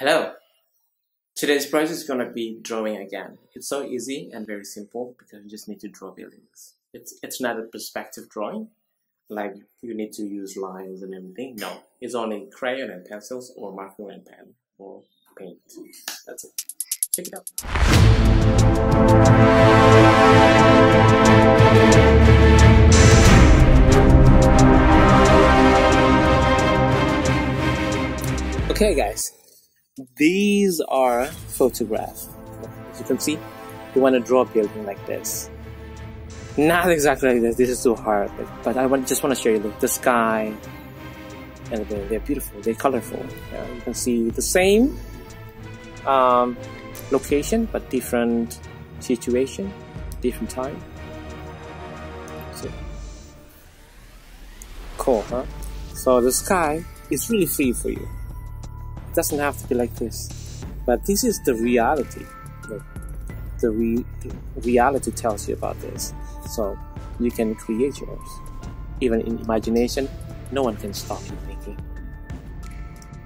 Hello! Today's project is going to be drawing again. It's so easy and very simple because you just need to draw buildings. It's not a perspective drawing, like you need to use lines and everything. No, it's only crayon and pencils or marker and pen or paint. That's it. Check it out. Okay guys, these are photographs. As you can see, you want to draw a building like this. Not exactly like this, this is too hard, but I just want to show you the sky, and they're beautiful, they're colorful. Yeah, you can see the same location, but different situation, different time. So, cool, huh? So the sky is really free for you. Doesn't have to be like this, but this is the reality. The reality tells you about this, so you can create yours. Even in imagination, no one can stop you thinking.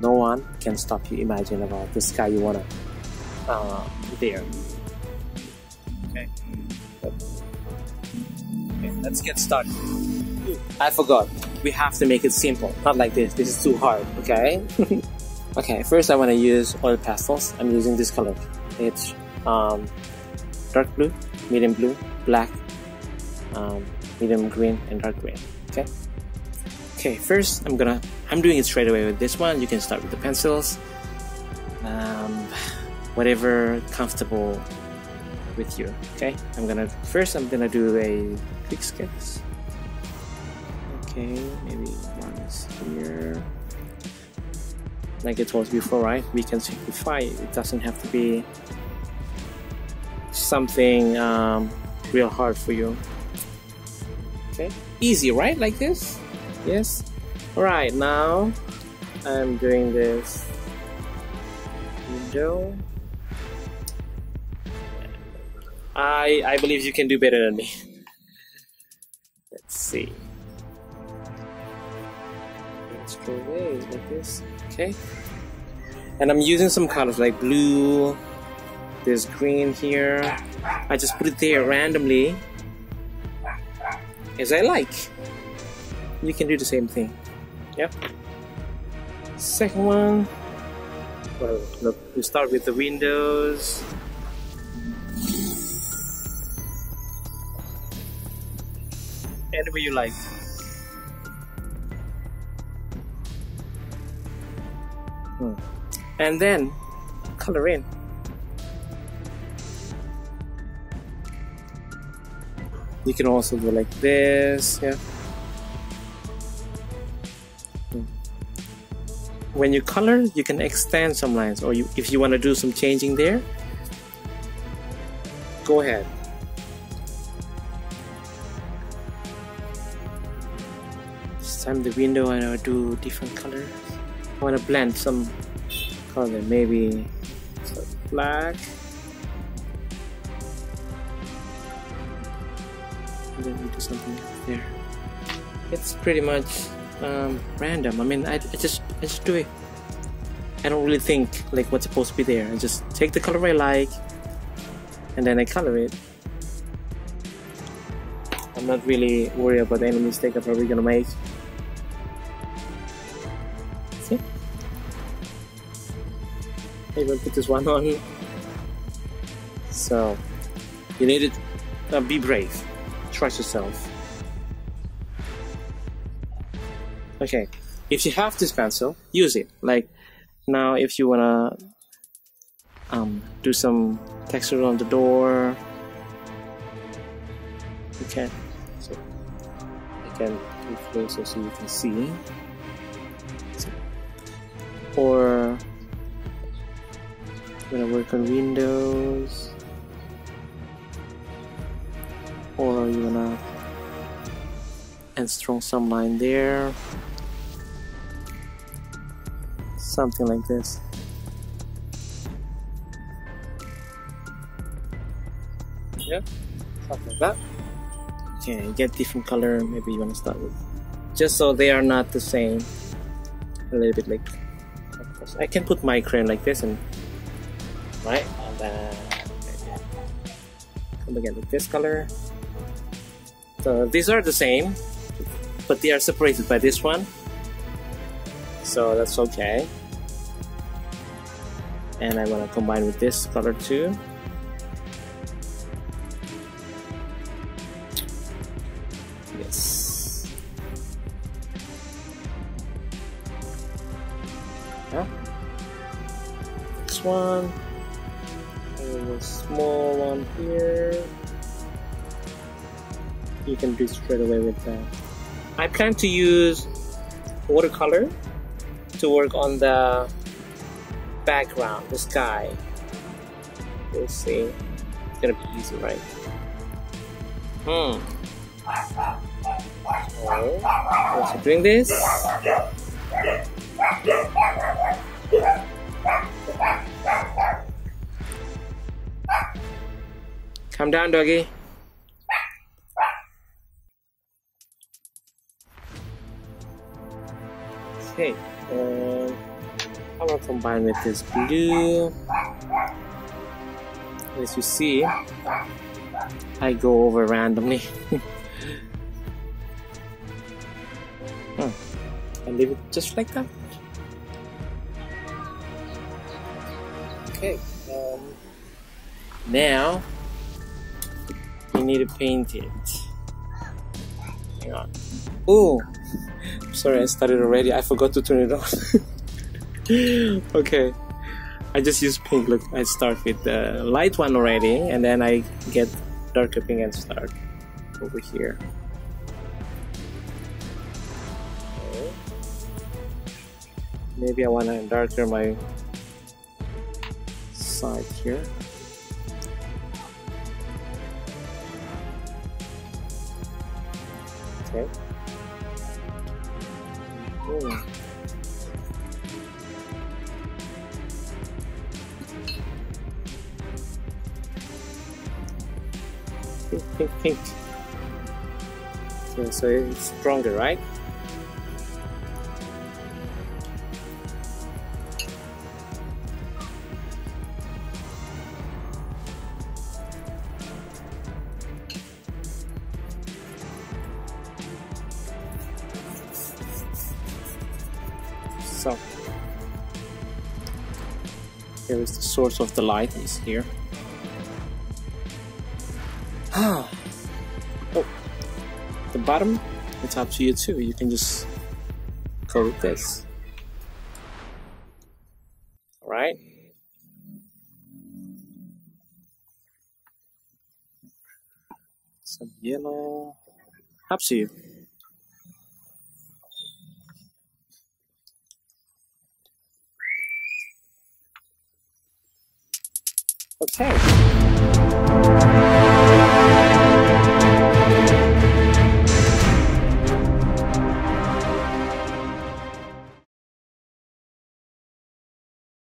No one can stop you imagining about the sky you wanna there. Okay. Okay, let's get started. I forgot. We have to make it simple. Not like this. This is too hard. Okay. Okay, first I want to use oil pastels. I'm using this color. It's dark blue, medium blue, black, medium green, and dark green. Okay. Okay, first I'm doing it straight away with this one. You can start with the pencils, whatever comfortable with you. Okay. First I'm gonna do a quick sketch. Okay, maybe one is here. Like I told you before, right? We can simplify it. It doesn't have to be something real hard for you. Okay, easy, right? Like this? Yes. All right. Now I'm doing this window. I believe you can do better than me. Let's see. Let's go away like this. Okay, and I'm using some colors like blue, there's green here. I just put it there randomly as I like. You can do the same thing. Yep. Second one, well, look, we start with the windows. Anywhere you like. And then color in. You can also do like this, yeah. When you color, you can extend some lines, or if you want to do some changing there, go ahead. This time the window, and I'll do different colors. I want to blend some color, maybe black, and then we do something there. It's pretty much random. I mean, I just do it. I don't really think like what's supposed to be there. I just take the color I like, and then I color it. I'm not really worried about any mistake I'm probably gonna make. Even put this one on. So you need to be brave. Trust yourself. Okay, if you have this pencil, use it. Like now, if you wanna do some texture on the door, you can. So I can move closer so you can see. Or I'm gonna work on windows, or you wanna strong some line there, something like this. Yeah, something like that. Okay, you get different color. Maybe you wanna start with just so they are not the same. A little bit like this. I can put my crane like this, and right, and then come again with this color. So these are the same, but they are separated by this one, so that's okay. And I'm gonna combine with this color too. Yes. Yeah. This one. And a small one here. You can do straight away with that. I plan to use watercolor to work on the background, the sky. We'll see. It's gonna be easy, right? Right. Also doing this. Come down, doggy. Okay. I will combine with this blue. As you see, I go over randomly. I leave it just like that. Okay. Now you need to paint it. Hang on. Oh, sorry, I started already. I forgot to turn it off. Okay, I just use pink. Look, I start with the light one already, and then I get darker pink and start over here. Okay. Maybe I want to darker my side here. Okay. Ooh. Pink. Okay, so it's stronger, right? So here is the source of the light, is here. Oh, the bottom, it's up to you too. You can just go with this. All right. Some yellow. Up to you. Okay.